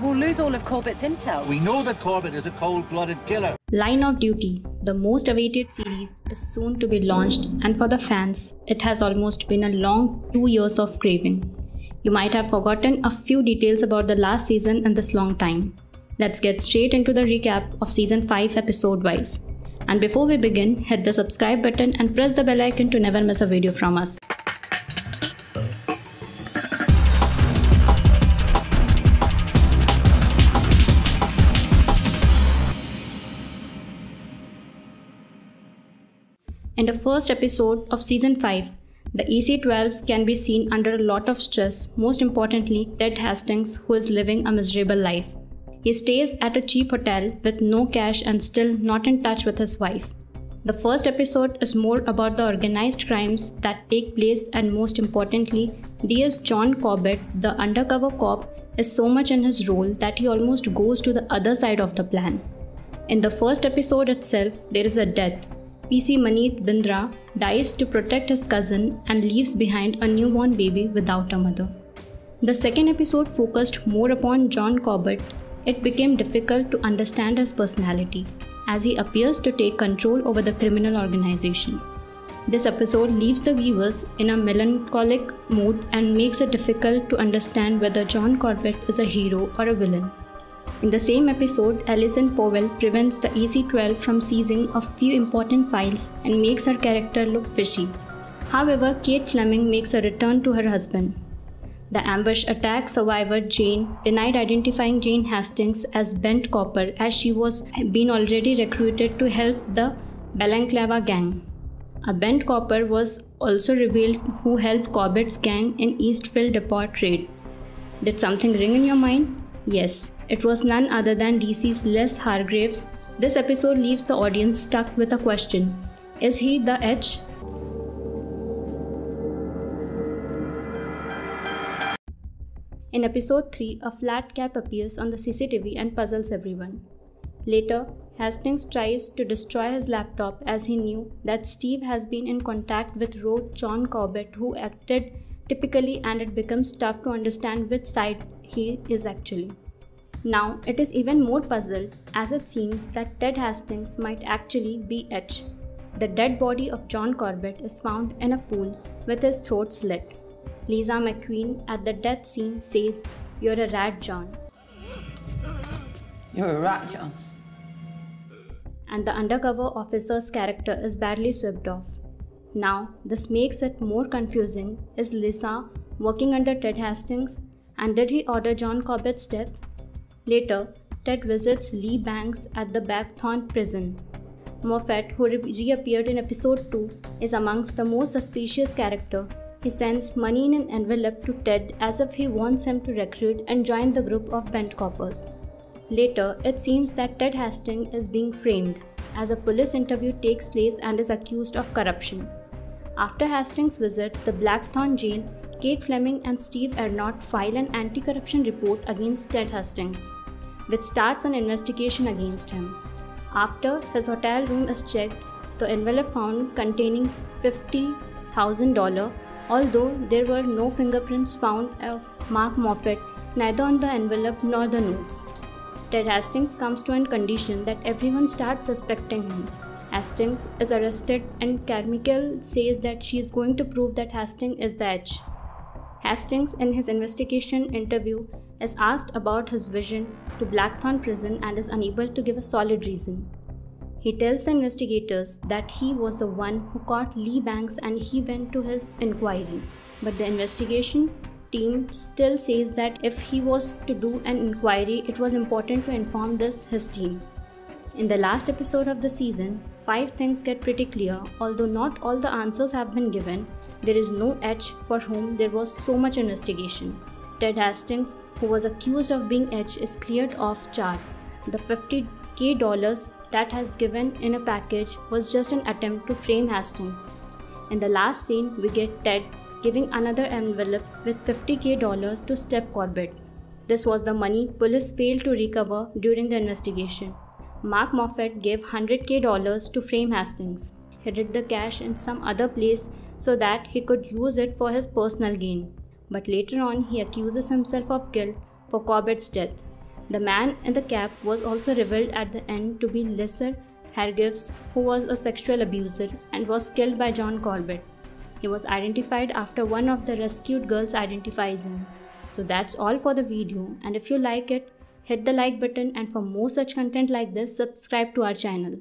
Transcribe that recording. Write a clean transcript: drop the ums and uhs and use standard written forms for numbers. we'll lose all of Corbett's intel. We know that Corbett is a cold-blooded killer. Line of Duty, the most awaited series, is soon to be launched, and for the fans, it has almost been a long 2 years of craving. You might have forgotten a few details about the last season in this long time. Let's get straight into the recap of season 5 episode-wise. And before we begin, hit the subscribe button and press the bell icon to never miss a video from us. In the first episode of season 5, the EC12 can be seen under a lot of stress, most importantly Ted Hastings, who is living a miserable life. He stays at a cheap hotel with no cash and still not in touch with his wife. The first episode is more about the organized crimes that take place, and most importantly, DS John Corbett, the undercover cop, is so much in his role that he almost goes to the other side of the plan. In the first episode itself, there is a death. PC Manit Bindra dies to protect his cousin and leaves behind a newborn baby without a mother. The second episode focused more upon John Corbett. It became difficult to understand his personality, as he appears to take control over the criminal organization. This episode leaves the viewers in a melancholic mood and makes it difficult to understand whether John Corbett is a hero or a villain. In the same episode, Alison Powell prevents the EC12 from seizing a few important files and makes her character look fishy. However, Kate Fleming makes a return to her husband. The ambush attack survivor Jane denied identifying Jane Hastings as Bent Copper, as she was been already recruited to help the Balaclava gang. A Bent Copper was also revealed who helped Corbett's gang in Eastville depot raid. Did something ring in your mind? Yes, it was none other than DC's Les Hargreaves. This episode leaves the audience stuck with a question. Is he the H? In episode 3, a flat cap appears on the CCTV and puzzles everyone. Later, Hastings tries to destroy his laptop, as he knew that Steve has been in contact with rogue John Corbett, who acted typically, and it becomes tough to understand which side he is actually. Now, it is even more puzzled, as it seems that Ted Hastings might actually be H. The dead body of John Corbett is found in a pool with his throat slit. Lisa McQueen at the death scene says, "You're a rat, John." You're a rat, John. And the undercover officer's character is badly swept off. Now, this makes it more confusing. Is Lisa working under Ted Hastings? And did he order John Corbett's death? Later, Ted visits Lee Banks at the Blackthorn prison. Moffatt, who reappeared in episode 2, is amongst the most suspicious character. He sends money in an envelope to Ted as if he wants him to recruit and join the group of Bent Coppers. Later, it seems that Ted Hastings is being framed, as a police interview takes place and is accused of corruption. After Hastings' visit the Blackthorn jail, Kate Fleming and Steve Arnott file an anti-corruption report against Ted Hastings, which starts an investigation against him. After his hotel room is checked, the envelope found containing $50,000, although there were no fingerprints found of Mark Moffatt, neither on the envelope nor the notes. Ted Hastings comes to a condition that everyone starts suspecting him. Hastings is arrested and Carmichael says that she is going to prove that Hastings is the H. Hastings, in his investigation interview, is asked about his vision to Blackthorn prison and is unable to give a solid reason. He tells the investigators that he was the one who caught Lee Banks and he went to his inquiry, but the investigation team still says that if he was to do an inquiry, it was important to inform his team. In the last episode of the season, 5 things get pretty clear, although not all the answers have been given. There is no H for whom there was so much investigation. Ted Hastings, who was accused of being H, is cleared off charge. The $50,000 that has given in a package was just an attempt to frame Hastings. In the last scene, we get Ted giving another envelope with $50,000 to Steph Corbett. This was the money police failed to recover during the investigation. Mark Moffatt gave $100,000 to frame Hastings. He hid the cash in some other place so that he could use it for his personal gain. But later on, he accuses himself of guilt for Corbett's death. The man in the cap was also revealed at the end to be Lister Hergives, who was a sexual abuser and was killed by John Corbett. He was identified after one of the rescued girls identifies him. So that's all for the video, and if you like it, hit the like button, and for more such content like this, subscribe to our channel.